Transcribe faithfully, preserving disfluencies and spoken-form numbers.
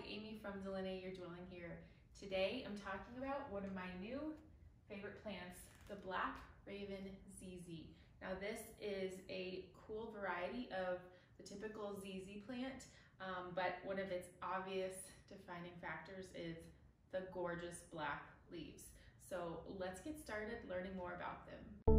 Hi, Amy from Delineate Your Dwelling here. Today I'm talking about one of my new favorite plants, the Black Raven Z Z. Now this is a cool variety of the typical Z Z plant, um, but one of its obvious defining factors is the gorgeous black leaves. So let's get started learning more about them.